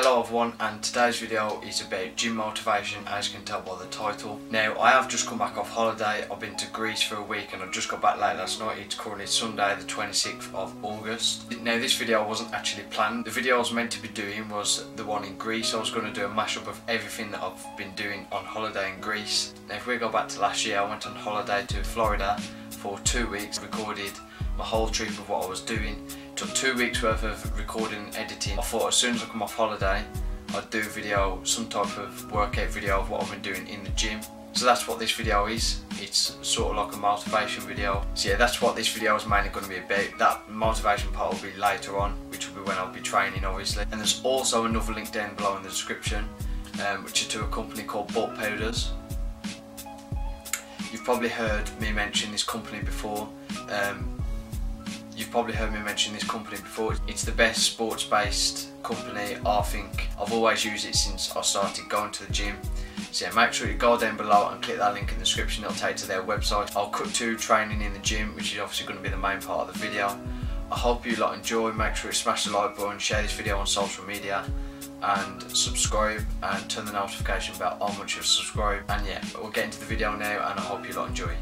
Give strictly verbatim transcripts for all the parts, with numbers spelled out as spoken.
Hello everyone, and today's video is about gym motivation, as you can tell by the title. Now, I have just come back off holiday. I've been to Greece for a week and I've just got back late last night. It's currently Sunday the twenty-sixth of August. Now, this video wasn't actually planned. The video I was meant to be doing was the one in Greece. I was going to do a mashup of everything that I've been doing on holiday in Greece. Now, if we go back to last year, I went on holiday to Florida for two weeks, recorded my whole trip of what I was doing. Took two weeks worth of recording and editing. I thought as soon as I come off holiday, I'd do a video, some type of workout video of what I've been doing in the gym. So that's what this video is. It's sort of like a motivation video. So yeah, that's what this video is mainly going to be about. That motivation part will be later on, which will be when I'll be training, obviously. And there's also another link down below in the description, um, which is to a company called Bulk Powders. You've probably heard me mention this company before. Um, You've probably heard me mention this company before. It's the best sports-based company, I think. I've always used it since I started going to the gym. So yeah, make sure you go down below and click that link in the description. It'll take you to their website. I'll cut to training in the gym, which is obviously going to be the main part of the video. I hope you lot enjoy. Make sure you smash the like button, share this video on social media, and subscribe and turn the notification bell on once you subscribe. And yeah, we'll get into the video now, and I hope you lot enjoy.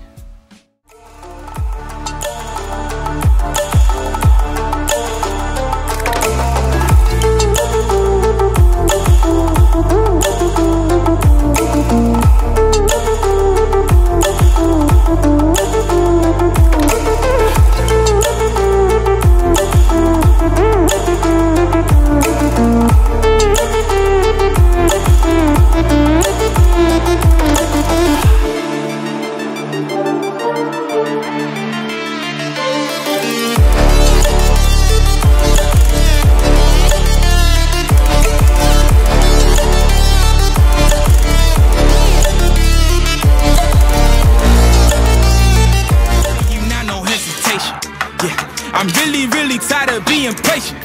I'm really, really tired of being patient.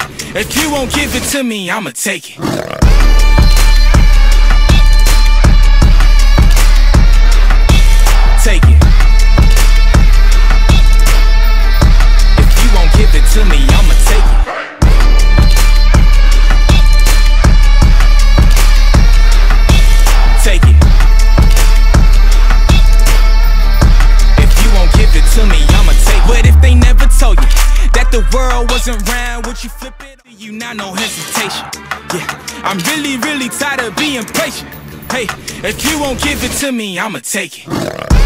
Hey, if you won't give it to me, I'ma take it. You flip it on you, not no hesitation. Yeah, I'm really, really tired of being patient. Hey, if you won't give it to me, I'ma take it.